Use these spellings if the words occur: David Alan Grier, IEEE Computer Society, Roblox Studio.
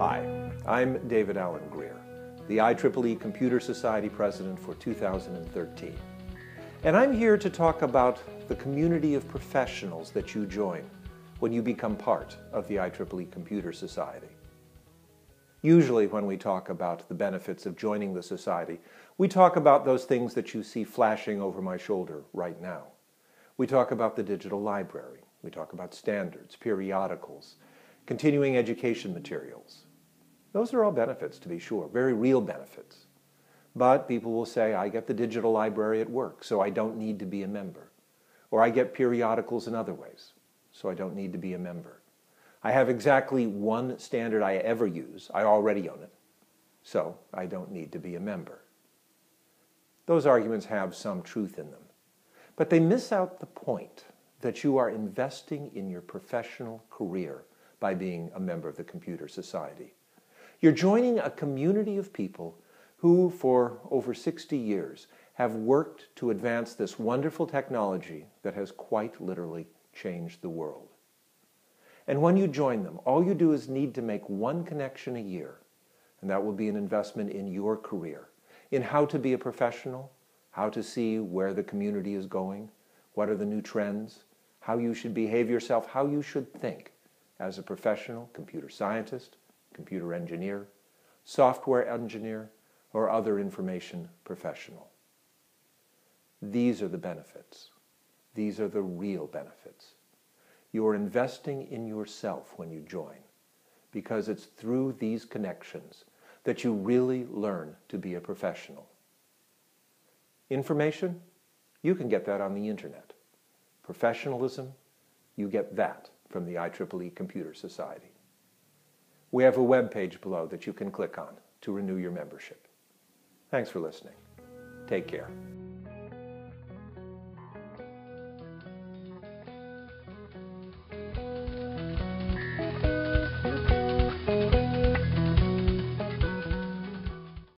Hi, I'm David Alan Grier, the IEEE Computer Society President for 2013. And I'm here to talk about the community of professionals that you join when you become part of the IEEE Computer Society. Usually when we talk about the benefits of joining the society, we talk about those things that you see flashing over my shoulder right now. We talk about the digital library. We talk about standards, periodicals, continuing education materials. Those are all benefits, to be sure, very real benefits. But people will say, I get the digital library at work, so I don't need to be a member. Or I get periodicals in other ways, so I don't need to be a member. I have exactly one standard I ever use. I already own it, so I don't need to be a member. Those arguments have some truth in them, but they miss out the point that you are investing in your professional career by being a member of the Computer Society. You're joining a community of people who, for over 60 years, have worked to advance this wonderful technology that has quite literally changed the world. And when you join them, all you do is need to make one connection a year, and that will be an investment in your career, in how to be a professional, how to see where the community is going, what are the new trends, how you should behave yourself, how you should think as a professional computer scientist, computer engineer, software engineer, or other information professional. These are the benefits. These are the real benefits. You are investing in yourself when you join, because it's through these connections that you really learn to be a professional. Information? You can get that on the internet. Professionalism? You get that from the IEEE Computer Society. We have a web page below that you can click on to renew your membership. Thanks for listening. Take care.